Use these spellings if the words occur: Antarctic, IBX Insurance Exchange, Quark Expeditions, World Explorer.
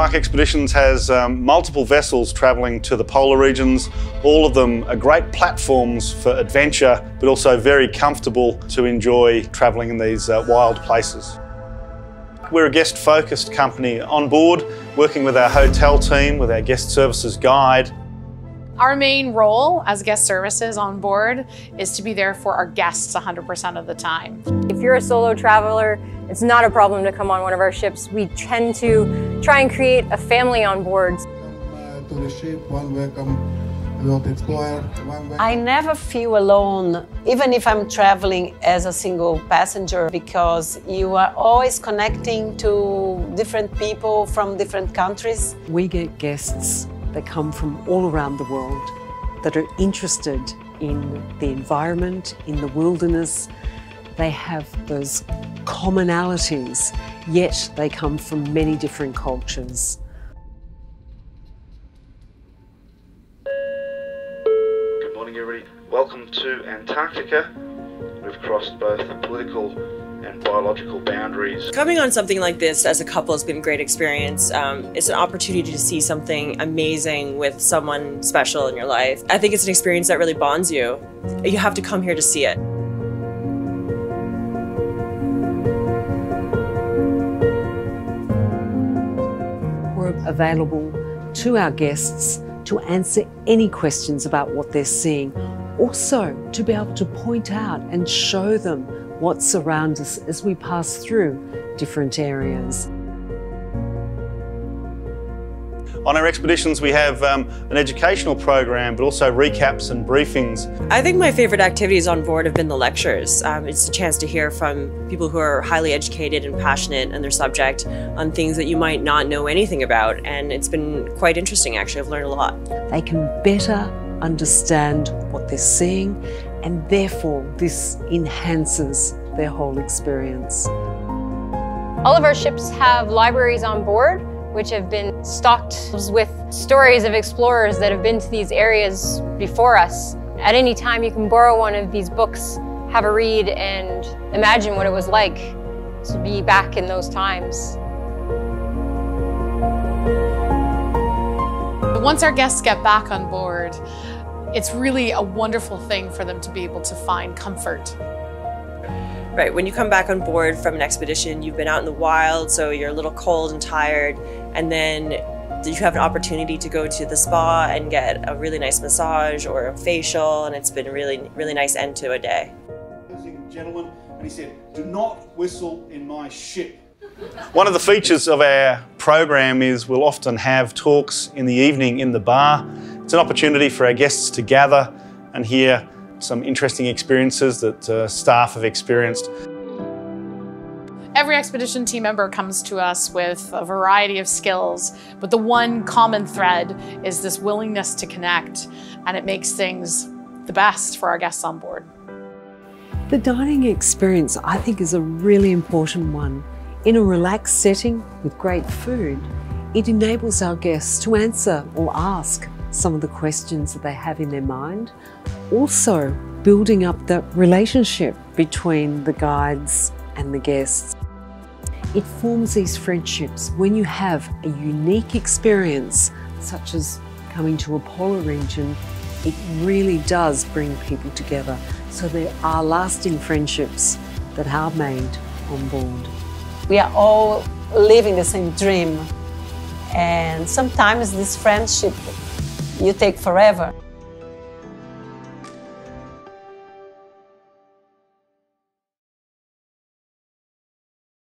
Quark Expeditions has multiple vessels travelling to the polar regions. All of them are great platforms for adventure, but also very comfortable to enjoy travelling in these wild places. We're a guest-focused company on board, working with our hotel team, with our guest services guide. Our main role as guest services on board is to be there for our guests 100% of the time. If you're a solo traveler, it's not a problem to come on one of our ships. We tend to try and create a family on board. To the ship, one welcome, world explorer, one welcome. I never feel alone, even if I'm traveling as a single passenger, because you are always connecting to different people from different countries. We get guests that come from all around the world that are interested in the environment, in the wilderness. They have those commonalities, yet they come from many different cultures. Good morning, everybody. Welcome to Antarctica. We've crossed both the political and biological boundaries. Coming on something like this as a couple has been a great experience. It's an opportunity to see something amazing with someone special in your life. I think it's an experience that really bonds you. You have to come here to see it. We're available to our guests to answer any questions about what they're seeing. Also, to be able to point out and show them what surrounds us as we pass through different areas. On our expeditions, we have an educational program, but also recaps and briefings. I think my favorite activities on board have been the lectures. It's a chance to hear from people who are highly educated and passionate in their subject on things that you might not know anything about. And it's been quite interesting, actually. I've learned a lot. They can better understand what they're seeing, and therefore this enhances their whole experience. All of our ships have libraries on board, which have been stocked with stories of explorers that have been to these areas before us. At any time you can borrow one of these books, have a read, and imagine what it was like to be back in those times. Once our guests get back on board, it's really a wonderful thing for them to be able to find comfort. Right, when you come back on board from an expedition, you've been out in the wild, so you're a little cold and tired, and then you have an opportunity to go to the spa and get a really nice massage or a facial, and it's been a really nice end to a day. Gentleman, and he said, "Do not whistle in my ship." One of the features of our program is we'll often have talks in the evening in the bar. It's an opportunity for our guests to gather and hear some interesting experiences that staff have experienced. Every expedition team member comes to us with a variety of skills, but the one common thread is this willingness to connect, and it makes things the best for our guests on board. The dining experience, I think, is a really important one. In a relaxed setting with great food, it enables our guests to answer or ask some of the questions that they have in their mind. Also, building up the relationship between the guides and the guests. It forms these friendships when you have a unique experience, such as coming to a polar region. It really does bring people together. So there are lasting friendships that are made on board. We are all living the same dream, and sometimes this friendship you take forever.